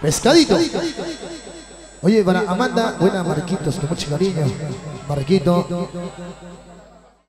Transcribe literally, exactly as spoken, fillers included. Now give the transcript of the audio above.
Pescadito. Oye, para Amanda, buena Marquitos, con mucho cariño. Marquito.